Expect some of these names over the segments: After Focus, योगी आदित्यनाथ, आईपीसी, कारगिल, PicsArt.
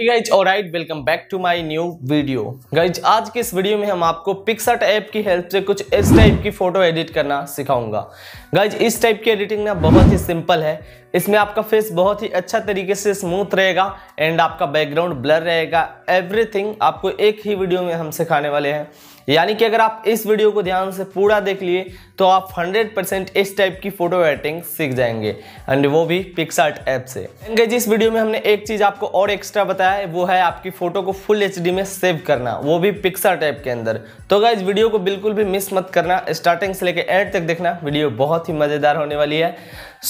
Hey guys, alright, welcome back to my new video. Guys, आज के इस video में हम आपको PicsArt ऐप की हेल्प से कुछ इस टाइप की फोटो एडिट करना सिखाऊंगा। गाइज इस टाइप की एडिटिंग ना बहुत ही सिंपल है, इसमें आपका फेस बहुत ही अच्छा तरीके से स्मूथ रहेगा एंड आपका बैकग्राउंड ब्लर रहेगा। एवरीथिंग आपको एक ही वीडियो में हम सिखाने वाले हैं, यानी कि अगर आप इस वीडियो को ध्यान से पूरा देख लिए तो आप 100% इस टाइप की फोटो एडिटिंग सीख जाएंगे एंड वो भी PicsArt ऐप से। गाइज इस वीडियो में हमने एक चीज़ आपको और एक्स्ट्रा बताया है, वो है आपकी फोटो को फुल HD में सेव करना, वो भी PicsArt ऐप के अंदर। तो गाइज वीडियो को बिल्कुल भी मिस मत करना, स्टार्टिंग से लेकर एंड तक देखना, वीडियो बहुत ही मज़ेदार होने वाली है।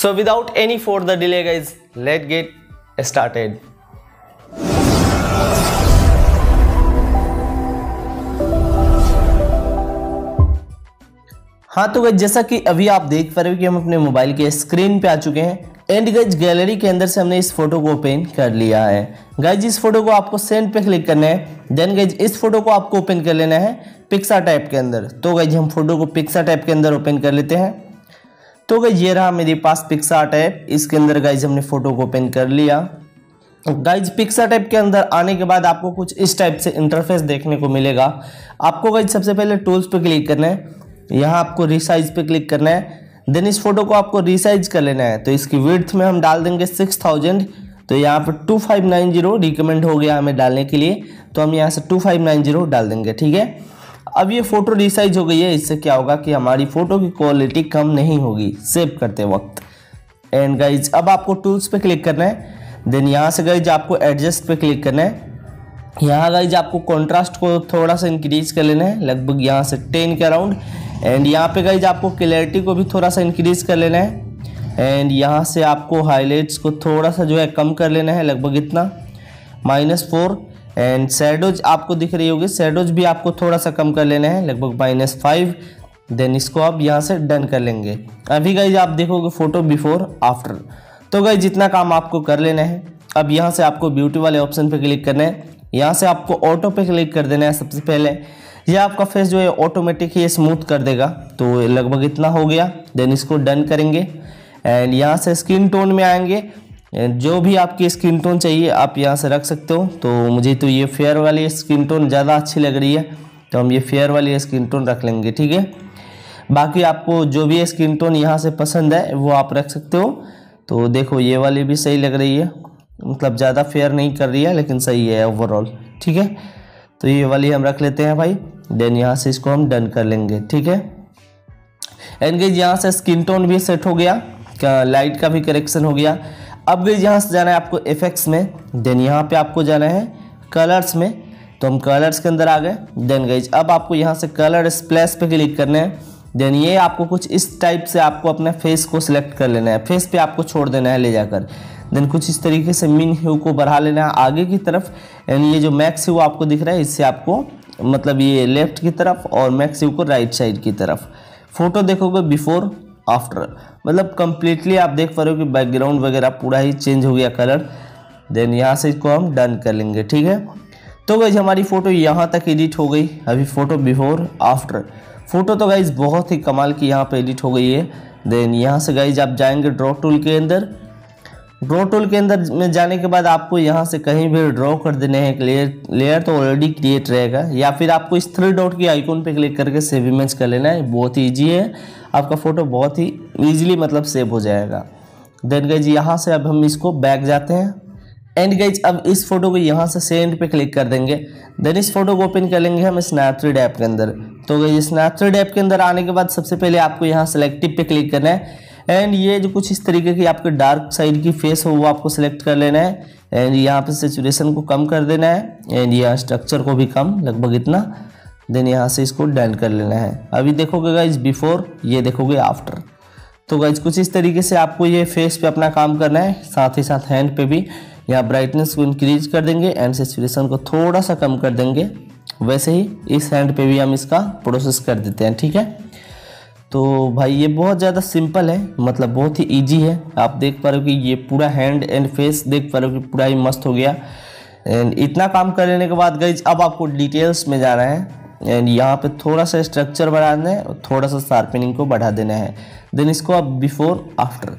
So without any for the delay guys, let's get started. हाँ तो गाइस जैसा कि अभी आप देख पा रहे हो कि हम अपने मोबाइल के स्क्रीन पे आ चुके हैं एंड गाइस गैलरी के अंदर से हमने इस फोटो को ओपन कर लिया है। गाइस इस फोटो को आपको सेंड पे क्लिक करना है, देन गाइस इस फोटो को आपको ओपन कर लेना है PicsArt ऐप के अंदर। तो गाइस हम फोटो को PicsArt ऐप के अंदर ओपन कर लेते हैं। तो गाइज ये रहा मेरे पास PicsArt ऐप, इसके अंदर गाइज हमने फोटो को ओपन कर लिया। गाइज PicsArt ऐप के अंदर आने के बाद आपको कुछ इस टाइप से इंटरफेस देखने को मिलेगा। आपको गाइज सबसे पहले टूल्स पे क्लिक करना है, यहाँ आपको रिसाइज पे क्लिक करना है, देन इस फोटो को आपको रिसाइज कर लेना है। तो इसकी विड्थ में हम डाल देंगे 6000, तो यहाँ पर 2590 रिकमेंड हो गया हमें डालने के लिए, तो हम यहाँ से 2590 डाल देंगे। ठीक है, अब ये फ़ोटो रिसाइज हो गई है, इससे क्या होगा कि हमारी फ़ोटो की क्वालिटी कम नहीं होगी सेव करते वक्त। एंड गाइज अब आपको टूल्स पे क्लिक करना है, देन यहाँ से गाइज आपको एडजस्ट पे क्लिक करना है। यहाँ गाइज आपको कंट्रास्ट को थोड़ा सा इंक्रीज कर लेना है, लगभग यहाँ से 10 के अराउंड। एंड यहाँ पे गाइज आपको क्लैरिटी को भी थोड़ा सा इंक्रीज कर लेना है एंड यहाँ से आपको हाईलाइट्स को थोड़ा सा जो है कम कर लेना है, लगभग इतना -4। एंड शैडोज आपको दिख रही होगी, शैडोज भी आपको थोड़ा सा कम कर लेना है, लगभग -5। देन इसको आप यहाँ से डन कर लेंगे। अभी गाइज आप देखोगे फ़ोटो बिफोर आफ्टर। तो गाइज जितना काम आपको कर लेना है, अब यहाँ से आपको ब्यूटी वाले ऑप्शन पे क्लिक करना है, यहाँ से आपको ऑटो पे क्लिक कर देना है। सबसे पहले यह आपका फेस जो है ऑटोमेटिक ही स्मूथ कर देगा, तो लगभग इतना हो गया। देन इसको डन करेंगे एंड यहाँ से स्किन टोन में आएंगे, जो भी आपकी स्किन टोन चाहिए आप यहाँ से रख सकते हो। तो मुझे तो ये फेयर वाली स्किन टोन ज़्यादा अच्छी लग रही है, तो हम ये फेयर वाली स्किन टोन रख लेंगे। ठीक है, बाकी आपको जो भी स्किन टोन यहाँ से पसंद है वो आप रख सकते हो। तो देखो ये वाली भी सही लग रही है, मतलब ज़्यादा फेयर नहीं कर रही है लेकिन सही है ओवरऑल। ठीक है, तो ये वाली हम रख लेते हैं भाई। देन यहाँ से इसको हम डन कर लेंगे। ठीक है, एंड यहाँ से स्किन टोन भी सेट हो गया, लाइट का भी करेक्शन हो गया। अब गाइज यहाँ से जाना है आपको इफेक्ट्स में, देन यहाँ पे आपको जाना है कलर्स में, तो हम कलर्स के अंदर आ गए। देन गाइज अब आपको यहाँ से कलर स्प्लैश पे क्लिक करना है, देन ये आपको कुछ इस टाइप से आपको अपने फेस को सिलेक्ट कर लेना है, फेस पे आपको छोड़ देना है ले जाकर। देन कुछ इस तरीके से मिन ह्यू को बढ़ा लेना है आगे की तरफ, एंड ये जो मैक्स ह्यू आपको दिख रहा है इससे आपको मतलब ये लेफ्ट की तरफ और मैक्स ह्यू को राइट साइड की तरफ। फोटो देखोगे बिफोर आफ्टर, मतलब कम्प्लीटली आप देख पा रहे हो कि बैकग्राउंड वगैरह पूरा ही चेंज हो गया कलर। देन यहाँ से इसको हम डन कर लेंगे। ठीक है, तो गाइज हमारी फ़ोटो यहाँ तक एडिट हो गई, अभी फ़ोटो बिफोर आफ्टर। फ़ोटो तो गाइज बहुत ही कमाल की यहाँ पे एडिट हो गई है। देन यहाँ से गाइज आप जाएंगे ड्रॉ टूल के अंदर, ड्रॉ टूल के अंदर में जाने के बाद आपको यहाँ से कहीं भी ड्रॉ कर देने हैं। लेयर तो ऑलरेडी क्रिएट रहेगा, या फिर आपको इस 3 डॉट के आइकॉन पे क्लिक करके सेव इमेज कर लेना है। बहुत ही ईजी है, आपका फ़ोटो बहुत ही ईजिली मतलब सेव हो जाएगा। देन गाइज यहाँ से अब हम इसको बैक जाते हैं एंड गाइज अब इस फोटो को यहाँ से सेंड पे क्लिक कर देंगे। देन इस फोटो को ओपन कर लेंगे हम Snapchat ऐप के अंदर। तो गाइज Snapchat ऐप के अंदर आने के बाद सबसे पहले आपको यहाँ सेलेक्टिव पे क्लिक करना है एंड ये जो कुछ इस तरीके की आपके डार्क साइड की फेस हो वो आपको सिलेक्ट कर लेना है एंड यहाँ पे सेचुरेशन को कम कर देना है एंड यहाँ स्ट्रक्चर को भी कम, लगभग इतना। देन यहाँ से इसको डन कर लेना है। अभी देखोगे गाइज बिफोर, ये देखोगे आफ्टर। तो गाइज कुछ इस तरीके से आपको ये फेस पे अपना काम करना है, साथ ही साथ हैंड पे भी। यहाँ ब्राइटनेस को इंक्रीज कर देंगे एंड सेचुरेशन को थोड़ा सा कम कर देंगे, वैसे ही इस हैंड पे भी हम इसका प्रोसेस कर देते हैं। ठीक है, तो भाई ये बहुत ज़्यादा सिंपल है, मतलब बहुत ही इजी है। आप देख पा रहे हो कि ये पूरा हैंड एंड फेस देख पा रहे हो कि पूरा ही मस्त हो गया। एंड इतना काम कर लेने के बाद गाइज अब आपको डिटेल्स में जाना है एंड यहाँ पे थोड़ा सा स्ट्रक्चर बढ़ाना है और थोड़ा सा शार्पनिंग को बढ़ा देना है। देन इसको आप बिफोर आफ्टर।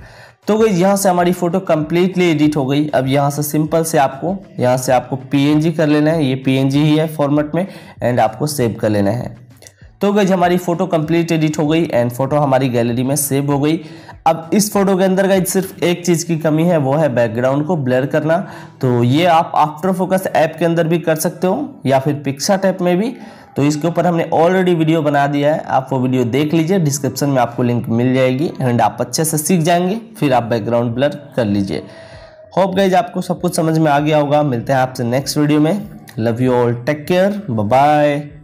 तो गाइस यहाँ से हमारी फोटो कम्प्लीटली एडिट हो गई। अब यहाँ से सिंपल से आपको यहाँ से आपको पीएनजी कर लेना है, ये पीएनजी ही है फॉर्मेट में, एंड आपको सेव कर लेना है। तो गाइस हमारी फोटो कंप्लीट एडिट हो गई एंड फोटो हमारी गैलरी में सेव हो गई। अब इस फोटो के अंदर गाइस सिर्फ एक चीज़ की कमी है, वो है बैकग्राउंड को ब्लर करना। तो ये आप आफ्टर फोकस ऐप के अंदर भी कर सकते हो या फिर पिक्सआर्ट ऐप में भी। तो इसके ऊपर हमने ऑलरेडी वीडियो बना दिया है, आप वो वीडियो देख लीजिए, डिस्क्रिप्शन में आपको लिंक मिल जाएगी एंड आप अच्छे से सीख जाएंगे, फिर आप बैकग्राउंड ब्लर कर लीजिए। होप गाइज आपको सब कुछ समझ में आ गया होगा। मिलते हैं आपसे नेक्स्ट वीडियो में। Love you all, take care, bye bye.